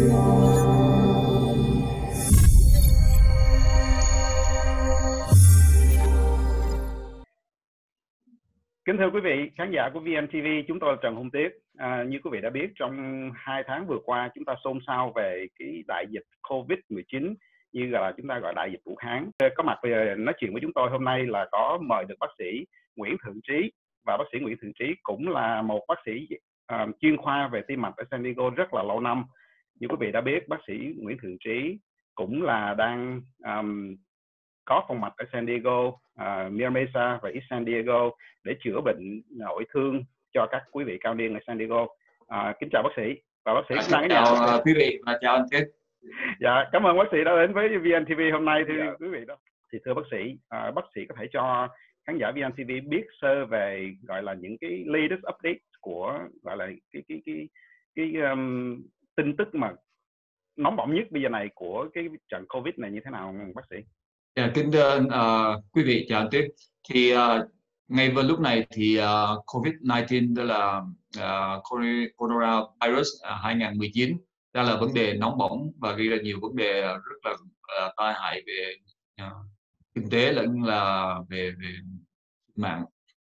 Kính thưa quý vị khán giả của VNTV, chúng tôi là Trần Hồng Tiến. Như quý vị đã biết, trong 2 tháng vừa qua chúng ta xôn xao về cái đại dịch Covid-19, như là chúng ta gọi đại dịch Vũ Hán. Có mặt về nói chuyện với chúng tôi hôm nay là có mời được bác sĩ Nguyễn Thượng Trí, và bác sĩ Nguyễn Thượng Trí cũng là một bác sĩ chuyên khoa về tim mạch ở San Diego rất là lâu năm. Như quý vị đã biết, bác sĩ Nguyễn Thượng Trí cũng là đang có phòng mạch ở San Diego, Miramisa và East San Diego để chữa bệnh nội thương cho các quý vị cao niên ở San Diego. Kính chào bác sĩ. Và bác sĩ đang ở nhà. Chào quý vị và chào anh Tuyết. Dạ, cảm ơn bác sĩ đã đến với VNTV hôm nay. Thưa quý vị đó. Thì thưa bác sĩ có thể cho khán giả VNTV biết sơ về gọi là những cái latest update của gọi là cái tin tức mà nóng bỏng nhất bây giờ này của cái trận Covid này như thế nào bác sĩ? Kính thưa quý vị, chào Tuyết. Thì ngay vào lúc này thì Covid-19, đó là coronavirus 2019, đó là vấn đề nóng bỏng và gây ra nhiều vấn đề rất là tai hại về kinh tế lẫn là về mạng.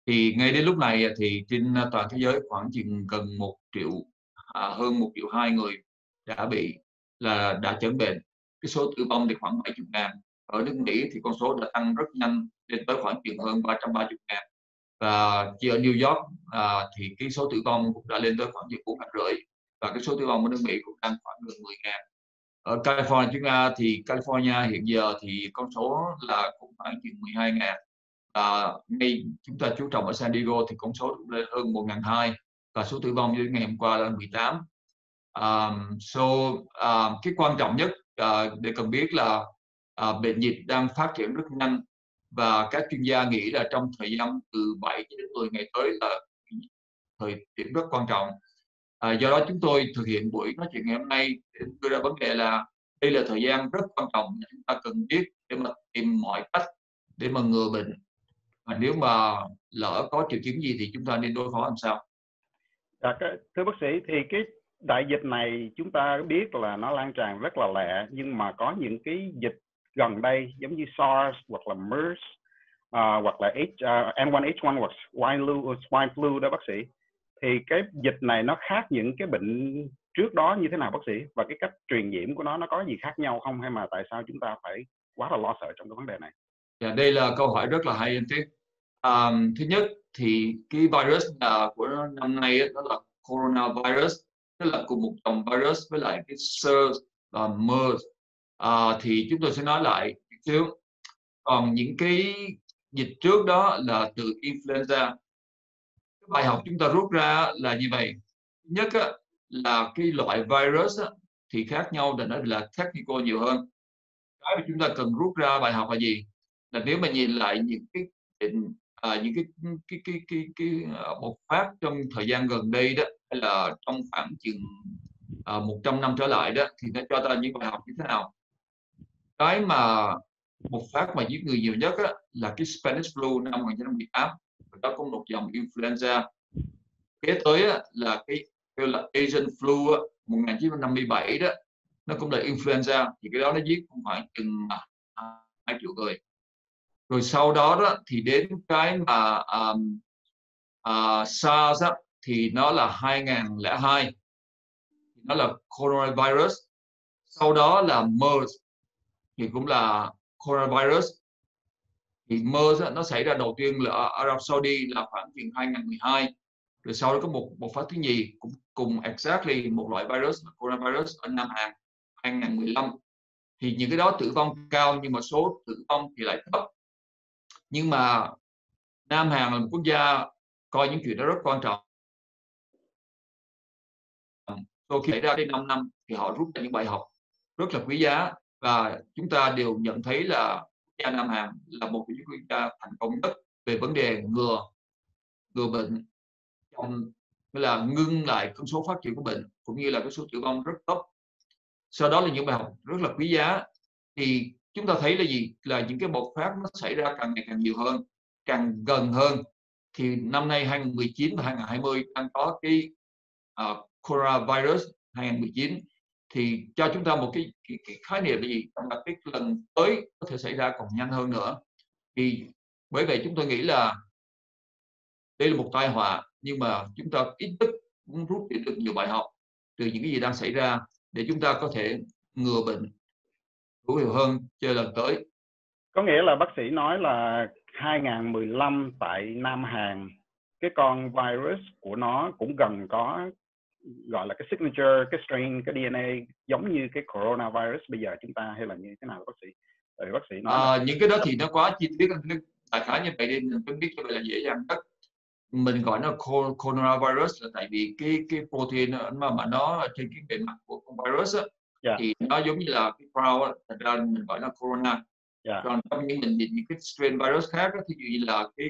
Thì ngay đến lúc này thì trên toàn thế giới khoảng chừng gần 1 triệu, hơn 1,2 triệu người đã chẩn bệnh. Cái số tử vong thì khoảng 70.000. Ở nước Mỹ thì con số đã tăng rất nhanh lên tới khoảng chừng hơn 330.000, và chỉ ở New York thì cái số tử vong cũng đã lên tới khoảng chừng 4,5, và cái số tử vong ở nước Mỹ cũng tăng khoảng gần 10.000. Ở California, chúng ta thì California hiện giờ thì con số là cũng khoảng chừng 12.000, và ngay chúng ta chú trọng ở San Diego thì con số cũng lên hơn 1.200, và số tử vong như ngày hôm qua là 18. Cái quan trọng nhất để cần biết là bệnh dịch đang phát triển rất nhanh, và các chuyên gia nghĩ là trong thời gian từ 7 đến 10 ngày tới là thời điểm rất quan trọng. Do đó chúng tôi thực hiện buổi nói chuyện ngày hôm nay để đưa ra vấn đề là đây là thời gian rất quan trọng, chúng ta cần biết để mà tìm mọi cách để mà ngừa bệnh, và nếu mà lỡ có triệu chứng gì thì chúng ta nên đối phó làm sao. Thưa bác sĩ, thì cái đại dịch này chúng ta biết là nó lan tràn rất là lẹ, nhưng mà có những cái dịch gần đây giống như SARS hoặc là MERS hoặc là N1H1 hoặc swine flu đó bác sĩ, thì cái dịch này nó khác những cái bệnh trước đó như thế nào bác sĩ, và cái cách truyền nhiễm của nó có gì khác nhau không, hay mà tại sao chúng ta phải quá là lo sợ trong cái vấn đề này? Đây là câu hỏi rất là hay anh Tuyết. Thứ nhất thì cái virus của năm nay đó là coronavirus, tức là cùng một dòng virus với lại cái SARS và MERS. Thì chúng tôi sẽ nói lại trước. Còn những cái dịch trước đó là từ influenza. Bài học chúng ta rút ra là như vậy. Thứ nhất là cái loại virus thì khác nhau là nó là technical nhiều hơn. Cái mà chúng ta cần rút ra bài học là gì? Là nếu mà nhìn lại những cái bộc phát trong thời gian gần đây đó, hay là trong khoảng chừng 100 năm trở lại đó, thì nó cho ta những bài học như thế nào? Cái mà bộc phát mà giết người nhiều nhất đó, là cái Spanish flu năm 1918, đó cũng một dòng influenza. Kế tới đó, là cái kêu là Asian flu 1957 đó, nó cũng là influenza, thì cái đó nó giết cũng khoảng chừng 2 triệu người. Rồi sau đó, thì đến cái mà SARS đó, thì nó là 2002, nó là coronavirus. Sau đó là MERS thì cũng là coronavirus. Thì MERS nó xảy ra đầu tiên là ở Arab Saudi là khoảng 2012, rồi sau đó có một bộc phát thứ nhì cũng cùng exactly một loại virus là coronavirus ở Nam Hàn 2015. Thì những cái đó tử vong cao nhưng mà số tử vong thì lại thấp. Nhưng mà Nam Hàn là một quốc gia coi những chuyện đó rất quan trọng. Sau khi xảy ra đến 5 năm thì họ rút ra những bài học rất là quý giá, và chúng ta đều nhận thấy là quốc gia Nam Hàn là một trong những quốc gia thành công nhất về vấn đề ngừa bệnh, là ngưng lại con số phát triển của bệnh cũng như là cái số tử vong rất thấp. Sau đó là những bài học rất là quý giá. Thì chúng ta thấy là gì? Là những cái bộc phát nó xảy ra càng ngày càng nhiều hơn, càng gần hơn. Thì năm nay 2019 và 2020 đang có cái coronavirus 2019, thì cho chúng ta một cái khái niệm là gì, là cái lần tới có thể xảy ra còn nhanh hơn nữa. Thì bởi vậy chúng tôi nghĩ là đây là một tai họa, nhưng mà chúng ta ít nhất cũng rút được nhiều bài học từ những cái gì đang xảy ra để chúng ta có thể ngừa bệnh hữu hiệu hơn cho lần tới. Có nghĩa là bác sĩ nói là 2015 tại Nam Hàn, cái con virus của nó cũng gần có gọi là cái signature, cái strain, cái DNA giống như cái coronavirus bây giờ chúng ta, hay là như thế nào bác sĩ? Tại bác sĩ nói những cái đó thì nó quá chi tiết, đại khái như vậy nên tôi biết cho vậy là dễ dàng nhất. Mình gọi nó coronavirus là tại vì cái protein mà nó trên cái bề mặt của con virus đó, yeah, thì nó giống như là cái crown, thành ra mình gọi là corona. Yeah. Còn trong những mình nhìn những cái strain virus khác đó, thì như là cái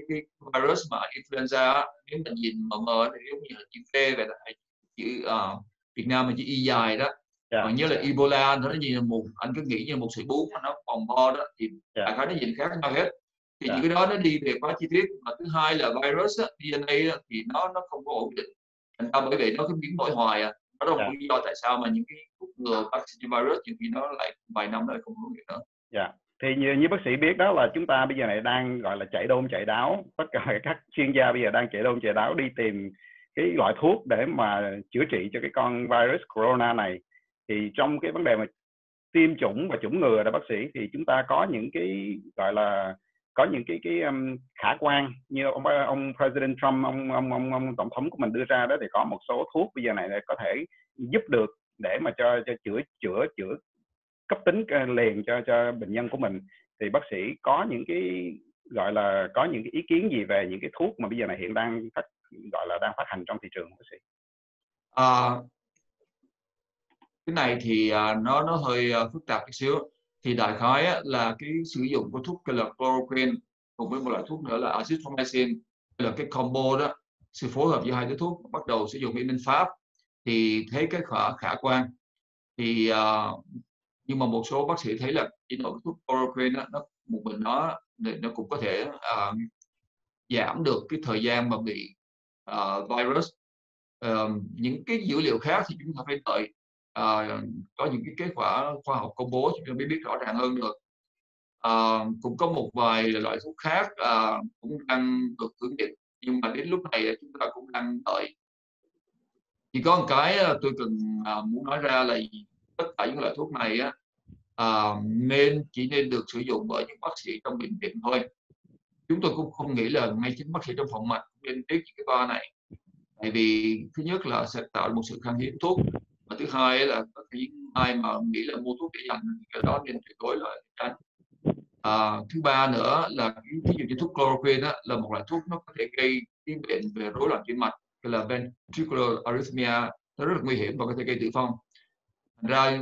virus mà influenza, nếu mình nhìn mờ thì giống như là chữ V vậy đó, chữ Việt Nam mình chữ Y dài đó. Yeah. Còn nhớ là Ebola nó như là một, anh cứ nghĩ như một sợi bún mà nó vòng vo đó, thì đại khái nó nhìn khác nhau hết. Thì những cái đó nó đi về quá chi tiết. Và thứ hai là virus đó, DNA đó, thì nó không có ổn định, thành ra bởi vậy nó cứ biến đổi hoài à. Đó là một lý do tại sao mà những cái thuốc ngừa vaccine virus nhiều khi nó lại vài năm lại không hữu hiệu nữa. Yeah. Thì như bác sĩ biết đó là chúng ta bây giờ này đang gọi là chạy đôn chạy đáo, tất cả các chuyên gia bây giờ đang chạy đôn chạy đáo đi tìm cái loại thuốc để mà chữa trị cho cái con virus corona này. Thì trong cái vấn đề mà tiêm chủng và chủng ngừa đó bác sĩ, thì chúng ta có những cái gọi là có những cái khả quan như ông President Trump, ông tổng thống của mình đưa ra đó, thì có một số thuốc bây giờ này có thể giúp được để mà cho chữa cấp tính liền cho bệnh nhân của mình. Thì bác sĩ có những cái gọi là có những cái ý kiến gì về những cái thuốc mà bây giờ này hiện đang gọi là đang phát hành trong thị trường bác sĩ? Cái này thì nó hơi phức tạp một xíu. Thì đại khái là cái sử dụng của thuốc là chloroquine cùng với một loại thuốc nữa là azithromycin, là cái combo đó, sự phối hợp giữa hai cái thuốc bắt đầu sử dụng ở bên Pháp thì thấy cái khả quan. Thì nhưng mà một số bác sĩ thấy là cái thuốc chloroquine đó, nó một mình nó cũng có thể giảm được cái thời gian mà bị virus. Những cái dữ liệu khác thì chúng ta phải đợi có những cái kết quả khoa học công bố chúng ta mới biết rõ ràng hơn được. Cũng có một vài loại thuốc khác cũng đang được thử nghiệm, nhưng mà đến lúc này chúng ta cũng đang đợi. Chỉ có một cái tôi cần muốn nói ra là tất cả những loại thuốc này chỉ nên được sử dụng bởi những bác sĩ trong bệnh viện thôi. Chúng tôi cũng không nghĩ là ngay chính bác sĩ trong phòng mạch nên biết những cái ba này, tại vì thứ nhất là sẽ tạo một sự khan hiếm thuốc, và thứ hai là những ai mà nghĩ là mua thuốc để dành cái đó nên tuyệt đối là tránh. Thứ ba nữa là ví dụ như thuốc chloroquine đó, là một loại thuốc nó có thể gây cái bệnh về rối loạn tim mạch, tức là ventricular arrhythmia, nó rất là nguy hiểm và có thể gây tử vong. Ra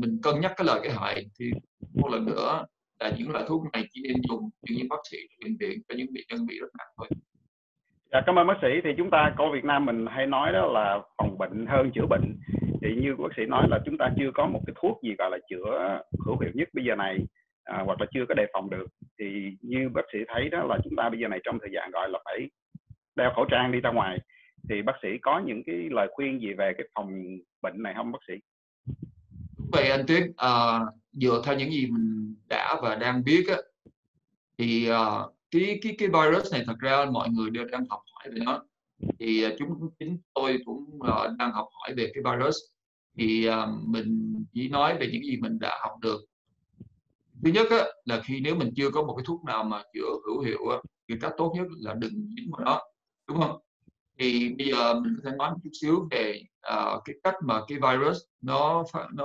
mình cân nhắc cái lợi cái hại. Thì một lần nữa là những loại thuốc này chỉ nên dùng những bác sĩ bệnh viện cho những bệnh nhân bị rất nặng thôi. Dạ, cảm ơn bác sĩ. Thì chúng ta có Việt Nam mình hay nói đó là phòng bệnh hơn chữa bệnh, thì như bác sĩ nói là chúng ta chưa có một cái thuốc gì gọi là chữa hữu hiệu nhất bây giờ này, hoặc là chưa có đề phòng được. Thì như bác sĩ thấy đó là chúng ta bây giờ này trong thời gian gọi là phải đeo khẩu trang đi ra ngoài, thì bác sĩ có những cái lời khuyên gì về cái phòng bệnh này không bác sĩ? Vậy anh Tuyết, dựa theo những gì mình đã và đang biết á, thì cái virus này thật ra mọi người đều đang học hỏi về nó. Thì chính tôi cũng đang học hỏi về cái virus. Thì mình chỉ nói về những gì mình đã học được. Thứ nhất á, là nếu mình chưa có một cái thuốc nào mà chữa hữu hiệu á, thì cách tốt nhất là đừng dính vào nó, đúng không? Thì bây giờ mình có thể nói một chút xíu về cái cách mà cái virus nó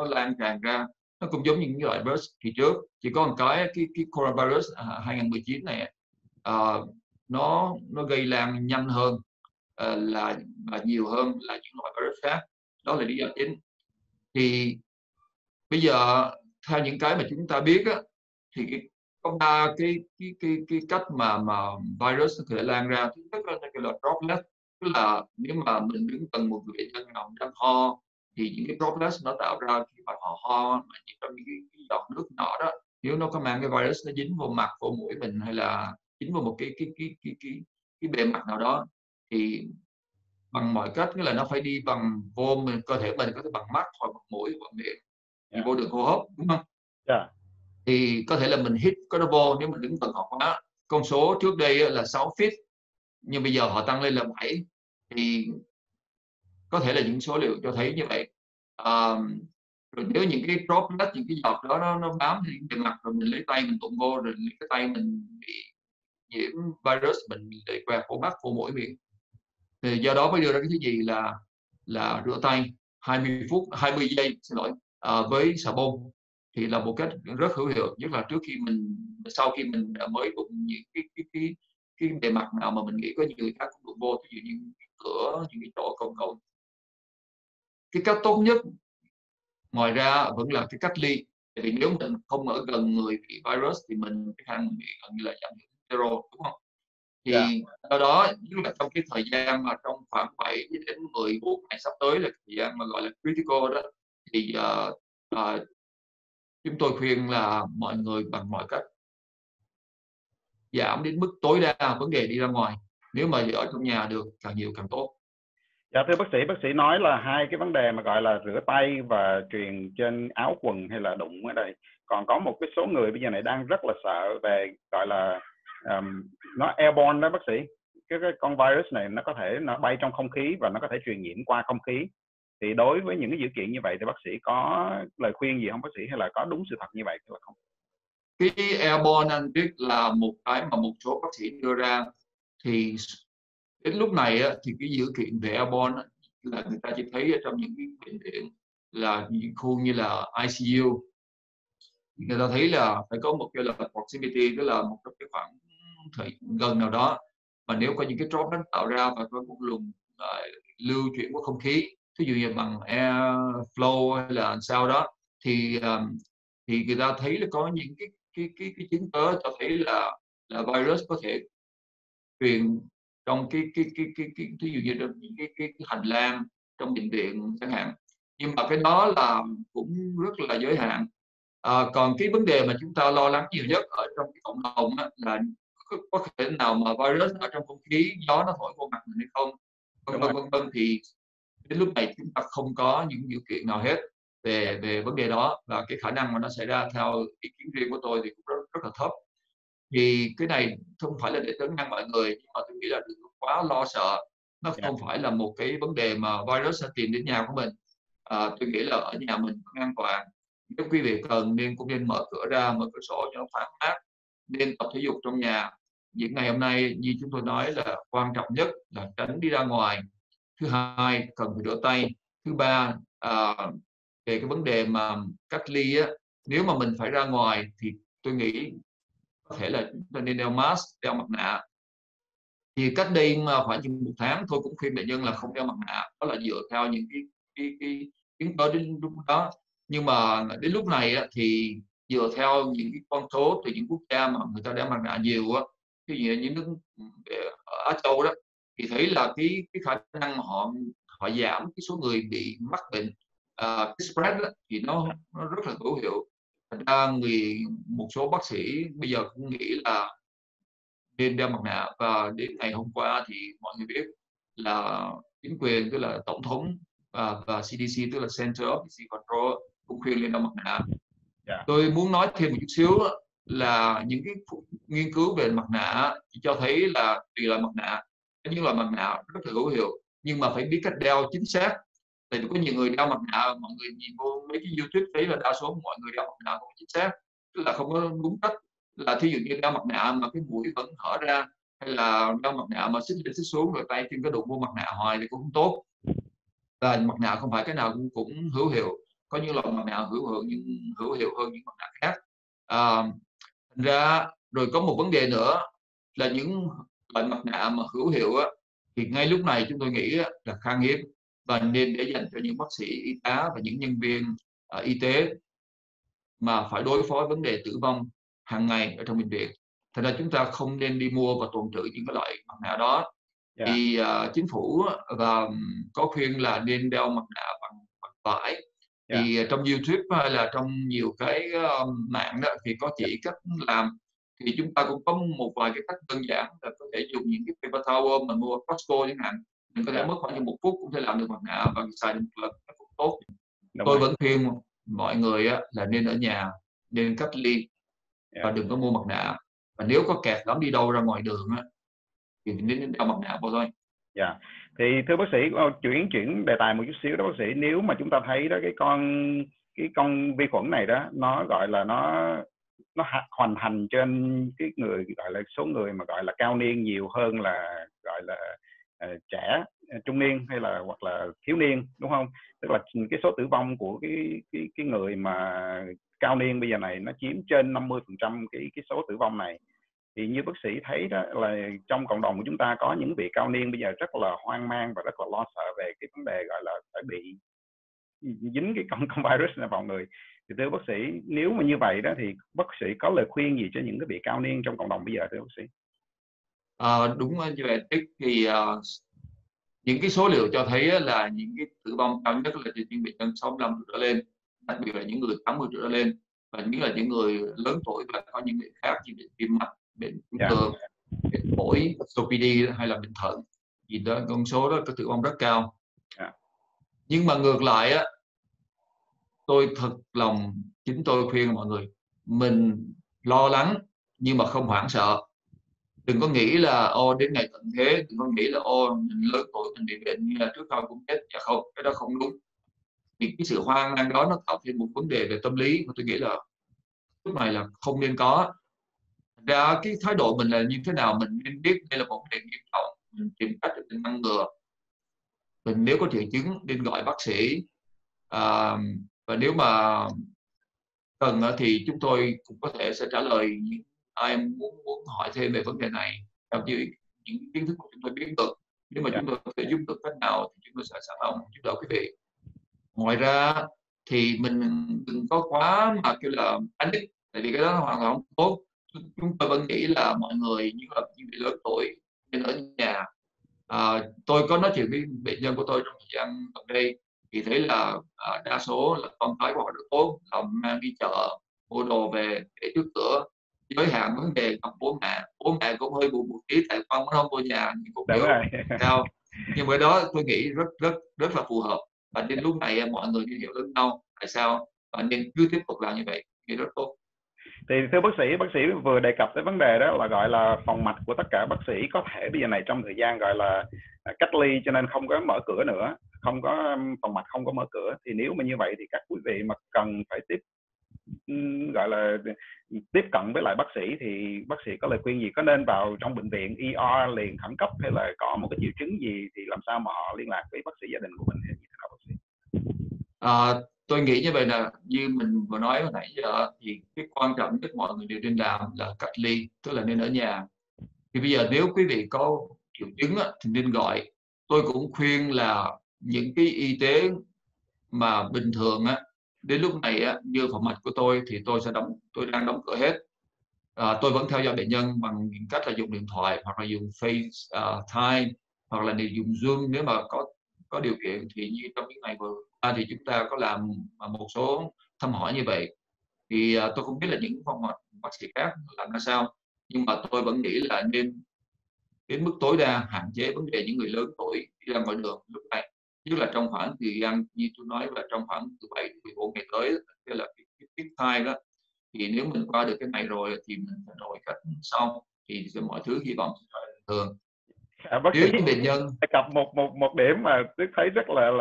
lan tràn ra. Nó cũng giống như những loại virus kỳ trước. Chỉ có một cái coronavirus 2019 này nó gây lan nhanh hơn là nhiều hơn là những loại virus khác. Đó là lý do chính. Thì bây giờ theo những cái mà chúng ta biết á, thì có ba cái cách mà virus có thể lan ra. Thứ nhất là cái loại droplet, tức là nếu mà mình đứng gần một người bệnh nhân nào đang ho thì những cái droplets nó tạo ra khi mà họ ho trong những cái giọt nước nhỏ đó, nếu nó có mang cái virus nó dính vào mặt, vào mũi mình hay là dính vào một cái bề mặt nào đó, thì bằng mọi cách, nghĩa là nó phải đi bằng vô mình, cơ thể mình có thể bằng mắt hoặc bằng mũi hoặc miệng, vô đường hô hấp, đúng không? Thì có thể là mình hít cái nó vô, nếu mình đứng tầng học đó. Con số trước đây là 6 feet, nhưng bây giờ họ tăng lên là 7, thì có thể là những số liệu cho thấy như vậy. Rồi nếu những cái droplet, những cái giọt đó nó bám thì mặt, rồi mình lấy tay mình tụng vô, rồi lấy cái tay mình bị nhiễm virus, mình để qua khô mắt, khô mũi, miệng. Thì do đó mới đưa ra cái thứ gì là rửa tay 20 giây, xin lỗi, với xà bông, thì là một cách rất hữu hiệu, nhất là trước khi mình, sau khi mình mới đụng những cái bề mặt nào mà mình nghĩ có nhiều người khác cũng đụng vô, ví dụ như cái cửa, những cái chỗ công cộng. Cái cách tốt nhất ngoài ra vẫn là cái cách ly, tại vì nếu mình không ở gần người bị virus thì mình cái khả năng bị gần như là giảm đến 0, đúng không? Thì do đó, nhất là trong cái thời gian mà trong khoảng 7 đến 14 ngày sắp tới là thời gian mà gọi là critical đó, thì chúng tôi khuyên là mọi người bằng mọi cách giảm đến mức tối đa vấn đề đi ra ngoài, nếu mà ở trong nhà được càng nhiều càng tốt. Dạ thưa bác sĩ nói là hai cái vấn đề mà gọi là rửa tay và truyền trên áo quần hay là đụng ở đây. Còn có một cái số người bây giờ này đang rất là sợ về gọi là nó airborne đó bác sĩ. Cái con virus này nó có thể nó bay trong không khí và nó có thể truyền nhiễm qua không khí. Thì đối với những cái dữ kiện như vậy thì bác sĩ có lời khuyên gì không bác sĩ, hay là có đúng sự thật như vậy hay là không? Cái airborne antivirus là một cái mà một số bác sĩ đưa ra, thì đến lúc này thì cái dữ kiện về airborne là người ta chỉ thấy ở trong những cái bệnh viện, là những khu như là ICU, người ta thấy là phải có một cái là proximity, tức là một cái khoảng gần nào đó, và nếu có những cái drop nó tạo ra và có một luồng lưu chuyển của không khí, ví dụ như bằng airflow hay là sao đó, thì người ta thấy là có những cái chứng tớ cho thấy là virus có thể truyền trong cái ví dụ như cái hành lang trong bệnh viện chẳng hạn, nhưng mà cái đó là cũng rất là giới hạn. Còn cái vấn đề mà chúng ta lo lắng nhiều nhất ở trong cái cộng đồng là có thể nào mà virus ở trong không khí, gió nó thổi vô mặt mình hay không, vân vân. Thì đến lúc này chúng ta không có những điều kiện nào hết về vấn đề đó, và cái khả năng mà nó xảy ra theo ý kiến riêng của tôi thì cũng rất là thấp. Thì cái này không phải là để tấn năng mọi người, nhưng mà tôi nghĩ là đừng quá lo sợ, nó không phải là một cái vấn đề mà virus sẽ tìm đến nhà của mình. Tôi nghĩ là ở nhà mình cũng an toàn, nếu quý vị cần nên cũng nên mở cửa ra, mở cửa sổ cho nó thoáng mát, nên tập thể dục trong nhà. Những ngày hôm nay như chúng tôi nói là quan trọng nhất là tránh đi ra ngoài, thứ hai cần phải rửa tay, thứ ba về cái vấn đề mà cách ly nếu mà mình phải ra ngoài thì tôi nghĩ có thể là chúng ta nên đeo mask, đeo mặt nạ. Thì cách đây mà khoảng chừng 1 tháng tôi cũng khuyên bệnh nhân là không đeo mặt nạ, đó là dựa theo những cái kiến thức đến lúc đó. Nhưng mà đến lúc này thì dựa theo những cái con số từ những quốc gia mà người ta đeo mặt nạ nhiều, cái gì những nước ở Á Châu đó, thì thấy là cái khả năng họ giảm cái số người bị mắc bệnh, cái spread đó, thì nó rất là hữu hiệu. Thành ra một số bác sĩ bây giờ cũng nghĩ là nên đeo mặt nạ, và đến ngày hôm qua thì mọi người biết là chính quyền, tức là tổng thống và CDC, tức là Center of Disease Control, cũng khuyên lên đeo mặt nạ. Tôi muốn nói thêm một chút xíu là những cái nghiên cứu về mặt nạ cho thấy là tùy loại mặt nạ, những loại mặt nạ rất là hữu hiệu, nhưng mà phải biết cách đeo chính xác. Tại vì có nhiều người đeo mặt nạ, mọi người nhìn vô mấy cái YouTube thấy là đa số mọi người đeo mặt nạ không chính xác, tức là không có đúng cách, là thí dụ như đeo mặt nạ mà cái mũi vẫn hở ra, hay là đeo mặt nạ mà xích lên xích xuống rồi tay chân có đụng vô mặt nạ hoài thì cũng không tốt. Và mặt nạ không phải cái nào cũng hữu hiệu, có những loại mặt nạ hữu hiệu hơn những mặt nạ khác. Thành ra rồi có một vấn đề nữa là những loại mặt nạ mà hữu hiệu thì ngay lúc này chúng tôi nghĩ là khan hiếm, và nên để dành cho những bác sĩ y tá và những nhân viên y tế mà phải đối phó với vấn đề tử vong hàng ngày ở trong bệnh viện. Thành ra chúng ta không nên đi mua và tồn trữ những cái loại mặt nạ đó. Thì chính phủ và có khuyên là nên đeo mặt nạ bằng vải. Thì trong YouTube hay là trong nhiều cái mạng đó thì có chỉ cách làm. Thì chúng ta cũng có một vài cái cách đơn giản là có thể dùng những cái paper towel mà mua Costco chẳng hạn, Mình có thể mất khoảng một phút cũng thể làm được mặt nạ và xài được một lần cũng tốt. Tôi vẫn khuyên mọi người là nên ở nhà, nên cách ly và đừng có mua mặt nạ. Và nếu có kẹt lắm đi đâu ra ngoài đường thì nên đeo mặt nạ vào thôi. Dạ. Thì thưa bác sĩ, chuyển đề tài một chút xíu đó bác sĩ, nếu mà chúng ta thấy đó cái con vi khuẩn này đó, nó gọi là nó hoành hành trên cái người gọi là số người mà gọi là cao niên nhiều hơn là gọi là trẻ trung niên hay là hoặc là thiếu niên, đúng không? Tức là cái số tử vong của cái người mà cao niên bây giờ này nó chiếm trên 50% cái số tử vong này. Thì như bác sĩ thấy đó là trong cộng đồng của chúng ta có những vị cao niên bây giờ rất là hoang mang và rất là lo sợ về cái vấn đề gọi là phải bị dính cái con virus này vào người. Thì thưa bác sĩ, nếu mà như vậy đó thì bác sĩ có lời khuyên gì cho những cái vị cao niên trong cộng đồng bây giờ thưa bác sĩ? Đúng như vậy, tức thì những cái số liệu cho thấy là những cái tử vong cao nhất là từ những bệnh nhân 65 tuổi trở lên, đặc biệt là những người 80 tuổi trở lên, và những là những người lớn tuổi và có những bệnh khác như bệnh tim mạch, bệnh ung thư, bệnh phổi, SOPD hay là bệnh thận, thì đó con số đó có tử vong rất cao. Nhưng mà ngược lại á, tôi thật lòng chính tôi khuyên mọi người, mình lo lắng nhưng mà không hoảng sợ. Đừng có nghĩ là đến ngày tận thế, đừng có nghĩ là mình lớn tuổi mình bị bệnh như là trước sau cũng chết. Dạ không, cái đó không đúng. Vì cái sự hoang mang đó nó tạo thêm một vấn đề về tâm lý mà tôi nghĩ là lúc này là không nên có. Ra cái thái độ mình là như thế nào, mình nên biết đây là một vấn đề nghiêm trọng, mình tìm cách để mình ngăn ngừa. Mình nếu có triệu chứng nên gọi bác sĩ, và nếu mà cần thì chúng tôi cũng có thể sẽ trả lời những ai muốn hỏi thêm về vấn đề này theo những kiến thức của chúng tôi biết được. Nếu mà chúng tôi có thể giúp được cách nào thì chúng tôi sẽ sẵn lòng giúp đỡ quý vị. Ngoài ra thì mình đừng có quá mà kêu là ánh đích, tại vì cái đó hoàn toàn không tốt. Chúng tôi vẫn nghĩ là mọi người như là những người lớn tuổi nên ở nhà. Tôi có nói chuyện với bệnh nhân của tôi trong thời gian gần đây thì thấy là đa số là con cái của họ được tốt, là mang đi chợ mua đồ về để trước cửa, giới hạn vấn đề gặp bố mẹ cũng hơi buồn một tí tại con không vô nhà thì cũng hiểu sao. Nhưng với đó tôi nghĩ rất là phù hợp, và đến lúc này mọi người hiểu lẫn nhau tại sao và nên cứ tiếp tục làm như vậy thì rất tốt. Thì thưa bác sĩ vừa đề cập tới vấn đề đó là gọi là phòng mạch của tất cả bác sĩ có thể bây giờ này trong thời gian gọi là cách ly cho nên không có mở cửa nữa, không có phòng mạch, không có mở cửa. Thì nếu mà như vậy thì các quý vị mà cần phải tiếp cận với lại bác sĩ thì bác sĩ có lời khuyên gì? Có nên vào trong bệnh viện ER liền khẩn cấp hay là có một cái triệu chứng gì thì làm sao mà họ liên lạc với bác sĩ gia đình của mình hay như thế nào bác sĩ? Tôi nghĩ như vậy là như mình vừa nói hồi nãy giờ thì cái quan trọng nhất mọi người đều nên làm là cách ly, tức là nên ở nhà. Thì bây giờ nếu quý vị có triệu chứng thì nên gọi. Tôi cũng khuyên là những cái y tế mà bình thường đến lúc này như phòng mạch của tôi thì tôi đang đóng cửa hết. Tôi vẫn theo dõi bệnh nhân bằng những cách là dùng điện thoại hoặc là dùng FaceTime hoặc là dùng Zoom nếu mà có điều kiện. Thì như trong những ngày vừa qua thì chúng ta có làm một số thăm hỏi như vậy. Thì tôi không biết là những phòng mạch bác sĩ khác làm ra sao, nhưng mà tôi vẫn nghĩ là nên đến mức tối đa hạn chế vấn đề những người lớn tuổi đi ra ngoài đường lúc này, nhất là trong khoảng thời gian như tôi nói là trong khoảng từ 7 đến 14 ngày tới, tức là cái tiếp thai đó. Thì nếu mình qua được cái này rồi thì mình phải đổi cách xong thì mọi thứ hy vọng sẽ bình thường. Bác sĩ bệnh nhân cập một điểm mà tôi thấy rất là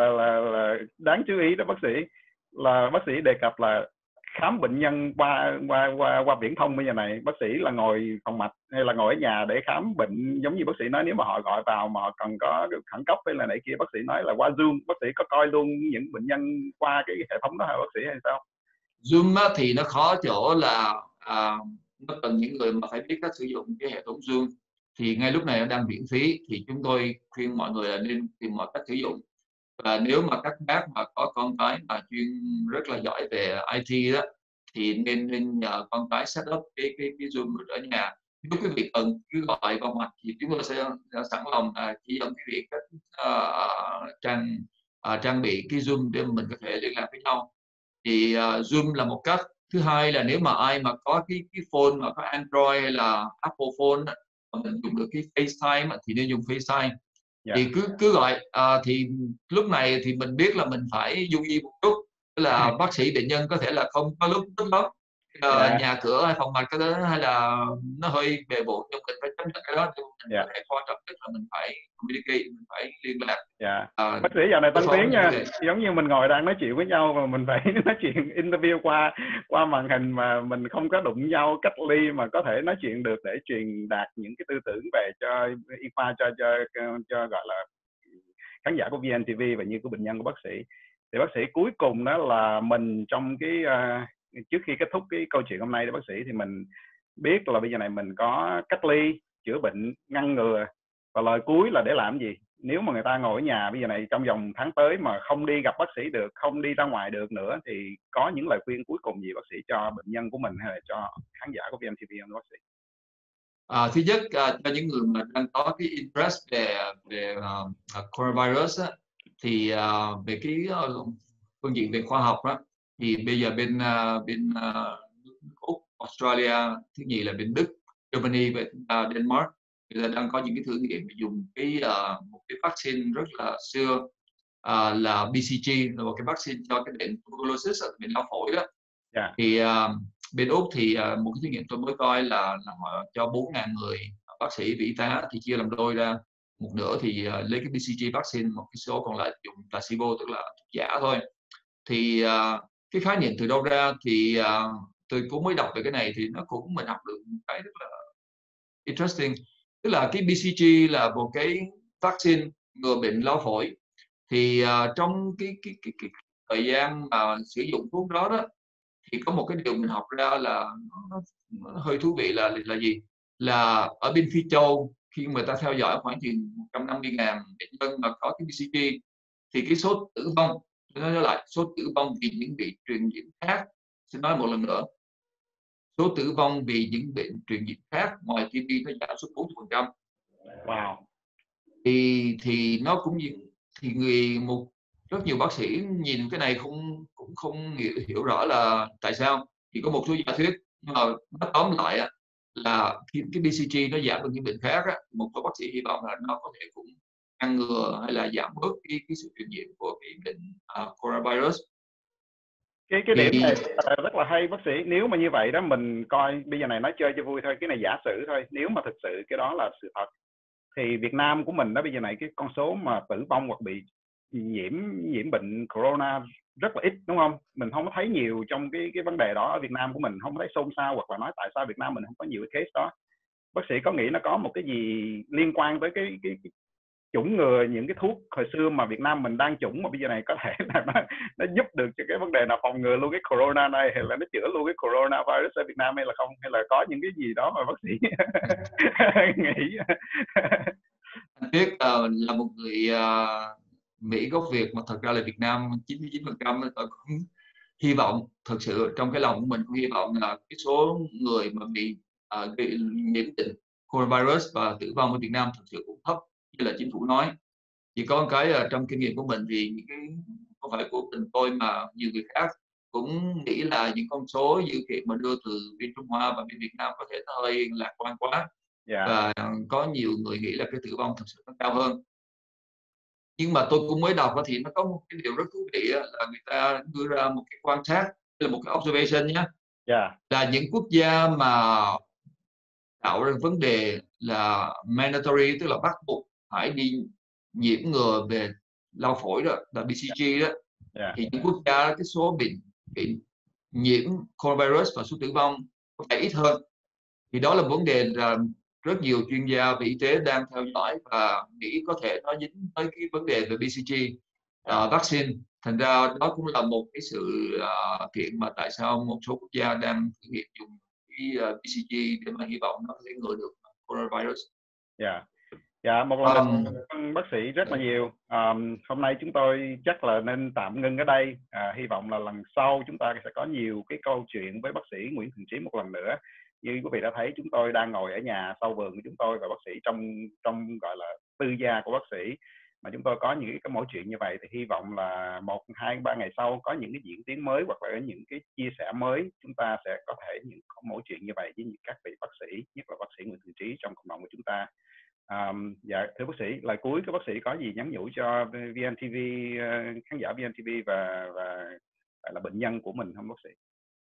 đáng chú ý đó bác sĩ, là bác sĩ đề cập là khám bệnh nhân qua viễn thông. Bây giờ này bác sĩ là ngồi phòng mạch hay là ngồi ở nhà để khám bệnh, giống như bác sĩ nói nếu mà họ gọi vào mà họ cần có được khẩn cấp hay là này kia, bác sĩ nói là qua Zoom. Bác sĩ có coi luôn những bệnh nhân qua cái hệ thống đó hả bác sĩ hay sao? Zoom thì nó khó chỗ là nó cần những người mà phải biết cách sử dụng cái hệ thống Zoom, thì ngay lúc này nó đang miễn phí thì chúng tôi khuyên mọi người là nên tìm mọi cách sử dụng. Và nếu mà các bác mà có con cái mà chuyên rất là giỏi về IT đó thì nên nhờ con cái set up cái Zoom ở nhà. Nếu quý vị cần cứ gọi vào mặt thì chúng tôi sẽ sẵn lòng chỉ dẫn quý vị cách trang bị cái Zoom để mình có thể liên lạc với nhau. Thì Zoom là một cách. Thứ hai là nếu mà ai mà có cái phone mà có Android hay là Apple phone mà mình dùng được cái FaceTime thì nên dùng FaceTime. Thì cứ gọi thì lúc này thì mình biết là mình phải du di một chút, tức là bác sĩ bệnh nhân có thể là không có lúc tức lắm, nhà cửa hay phòng mạch cái đó hay là nó hơi bề bộn, nhưng mình phải tránh cái đó, nhưng mình phải quan trọng nhất là mình phải communicate, mình phải liên lạc. Bác sĩ giờ này tăng tiếng nha, giống như mình ngồi đang nói chuyện với nhau mà mình phải nói chuyện interview qua màn hình mà mình không có đụng nhau, cách ly mà có thể nói chuyện được để truyền đạt những cái tư tưởng về cho y khoa, cho gọi là khán giả của VNTV và như của bệnh nhân của bác sĩ. Thì bác sĩ cuối cùng đó là mình trong cái trước khi kết thúc cái câu chuyện hôm nay đó bác sĩ, thì mình biết là bây giờ này mình có cách ly, chữa bệnh, ngăn ngừa, và lời cuối là để làm gì nếu mà người ta ngồi ở nhà bây giờ này trong vòng tháng tới mà không đi gặp bác sĩ được, không đi ra ngoài được nữa, thì có những lời khuyên cuối cùng gì bác sĩ cho bệnh nhân của mình hay là cho khán giả của VNTV không bác sĩ? Thứ nhất, cho những người mà đang có cái interest về coronavirus á, thì về cái phương diện về khoa học đó, thì bây giờ bên Úc, Australia, thứ nhì là bên Đức, Germany và Denmark, bây giờ đang có những cái thử nghiệm dùng cái một cái vaccine rất là xưa là BCG, là một cái vaccine cho cái bệnh tuberculosis, bệnh lao phổi đó. Thì bên Úc thì một cái thử nghiệm tôi mới coi là họ cho 4.000 người bác sĩ và y tá thì chia làm đôi ra, một nửa thì lấy cái BCG vaccine, một cái số còn lại dùng placebo, tức là thuốc giả thôi. Thì cái khái niệm từ đâu ra thì tôi cũng mới đọc về cái này, thì nó cũng mình học được một cái rất là interesting, tức là cái BCG là một cái vaccine ngừa bệnh lao phổi. Thì trong cái thời gian mà sử dụng thuốc đó đó, thì có một cái điều mình học ra là nó hơi thú vị là gì, là ở bên Phi Châu khi người ta theo dõi khoảng chừng 150.000 bệnh nhân mà có cái BCG, thì cái số tử vong, nói lại số tử vong vì những bị truyền nhiễm khác, xin nói một lần nữa, số tử vong vì những bệnh truyền nhiễm khác ngoài TB nó giảm xuống 40%. Wow. Thì nó cũng thì rất nhiều bác sĩ nhìn cái này cũng không hiểu rõ là tại sao, thì có một số giả thuyết, nhưng mà nó tóm lại là cái BCG nó giảm được những bệnh khác, một số bác sĩ hy vọng là nó có thể cũng ngăn ngừa hay là giảm bớt cái sự truyền nhiễm của cái bệnh coronavirus. Cái điểm này rất là hay bác sĩ. Nếu mà như vậy đó, mình coi bây giờ này nói chơi cho vui thôi, cái này giả sử thôi. Nếu mà thực sự cái đó là sự thật, thì Việt Nam của mình đó bây giờ này cái con số mà tử vong hoặc bị nhiễm bệnh corona rất là ít, đúng không? Mình không có thấy nhiều trong cái vấn đề đó ở Việt Nam của mình, không thấy xôn xao hoặc là nói tại sao Việt Nam mình không có nhiều cái case đó. Bác sĩ có nghĩ nó có một cái gì liên quan tới cái chủng ngừa những cái thuốc hồi xưa mà Việt Nam mình đang chủng mà bây giờ này có thể là nó giúp được cho cái vấn đề là phòng ngừa luôn cái corona này, hay là nó chữa luôn cái corona virus ở Việt Nam hay là không, hay là có những cái gì đó mà bác sĩ nghĩ? Anh Tuyết là một người Mỹ gốc Việt, mà thật ra là Việt Nam 99% tôi cũng hy vọng, thật sự trong cái lòng của mình cũng hy vọng là cái số người mà bị nhiễm bệnh coronavirus và tử vong ở Việt Nam thật sự cũng thấp, như là chính phủ nói. Chỉ có một cái trong kinh nghiệm của mình thì những cái không phải của mình tôi mà nhiều người khác cũng nghĩ là những con số dữ kiện mà đưa từ bên Trung Hoa và bên Việt Nam có thể hơi lạc quan quá, và có nhiều người nghĩ là cái tử vong thật sự nó cao hơn. Nhưng mà tôi cũng mới đọc thì nó có một cái điều rất thú vị là người ta đưa ra một cái quan sát, là một cái observation nhé, là những quốc gia mà tạo ra vấn đề là mandatory, tức là bắt buộc phải đi nhiễm ngừa về lao phổi đó, là BCG đó, thì những quốc gia cái số bị nhiễm coronavirus và số tử vong có thể ít hơn. Thì đó là vấn đề là rất nhiều chuyên gia về y tế đang theo dõi và nghĩ có thể nó dính tới cái vấn đề về BCG vaccine. Thành ra đó cũng là một cái sự kiện mà tại sao một số quốc gia đang thử nghiệm dùng cái BCG để mà hy vọng nó có thể ngừa được coronavirus. Một lần bác sĩ rất là nhiều. Hôm nay chúng tôi chắc là nên tạm ngưng ở đây. Hy vọng là lần sau chúng ta sẽ có nhiều cái câu chuyện với bác sĩ Nguyễn Thượng Trí một lần nữa. Như quý vị đã thấy, chúng tôi đang ngồi ở nhà sau vườn của chúng tôi và bác sĩ trong gọi là tư gia của bác sĩ, mà chúng tôi có những cái mẫu chuyện như vậy, thì hy vọng là 1, 2, 3 ngày sau có những cái diễn tiến mới hoặc là những cái chia sẻ mới, chúng ta sẽ có thể những mẫu chuyện như vậy với các vị bác sĩ, nhất là bác sĩ Nguyễn Thượng Trí trong cộng đồng của chúng ta. Dạ, thưa bác sĩ, lời cuối các bác sĩ có gì nhắn nhủ cho VNTV, khán giả VNTV và bệnh nhân của mình không bác sĩ?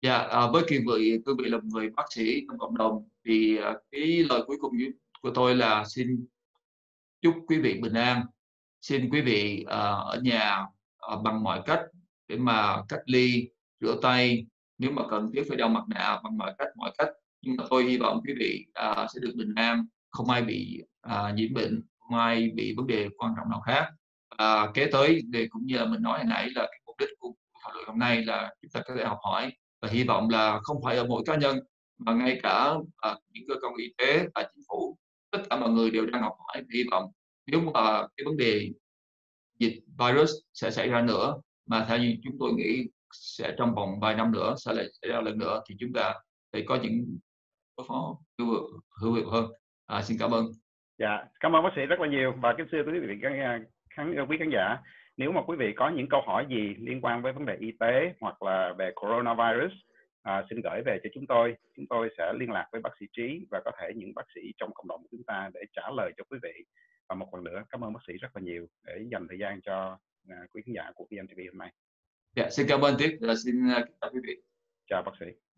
Dạ, với cương vị là người bác sĩ trong cộng đồng thì cái lời cuối cùng của tôi là xin chúc quý vị bình an, xin quý vị ở nhà bằng mọi cách để mà cách ly, rửa tay, nếu mà cần thiết phải đeo mặt nạ bằng mọi cách. Nhưng mà tôi hy vọng quý vị sẽ được bình an, không ai bị nhiễm bệnh, không ai bị vấn đề quan trọng nào khác. Kế tới thì cũng như là mình nói hồi nãy là cái mục đích của thảo luận hôm nay là chúng ta có thể học hỏi và hy vọng là không phải ở mỗi cá nhân mà ngay cả những cơ quan y tế và chính phủ, tất cả mọi người đều đang học hỏi và hy vọng nếu mà cái vấn đề dịch virus sẽ xảy ra nữa, mà theo như chúng tôi nghĩ sẽ trong vòng vài năm nữa sẽ lại xảy ra lần nữa, thì chúng ta phải có những đối phó hữu hiệu hơn. Xin cảm ơn. Dạ, cảm ơn bác sĩ rất là nhiều. Và kính thưa quý vị quý khán giả, nếu mà quý vị có những câu hỏi gì liên quan với vấn đề y tế hoặc là về coronavirus, xin gửi về cho chúng tôi. Chúng tôi sẽ liên lạc với bác sĩ Trí và có thể những bác sĩ trong cộng đồng của chúng ta để trả lời cho quý vị. Và một lần nữa, cảm ơn bác sĩ rất là nhiều để dành thời gian cho quý khán giả của VNTV hôm nay. Dạ, xin cảm ơn tiếp. Xin chào quý vị. Chào bác sĩ.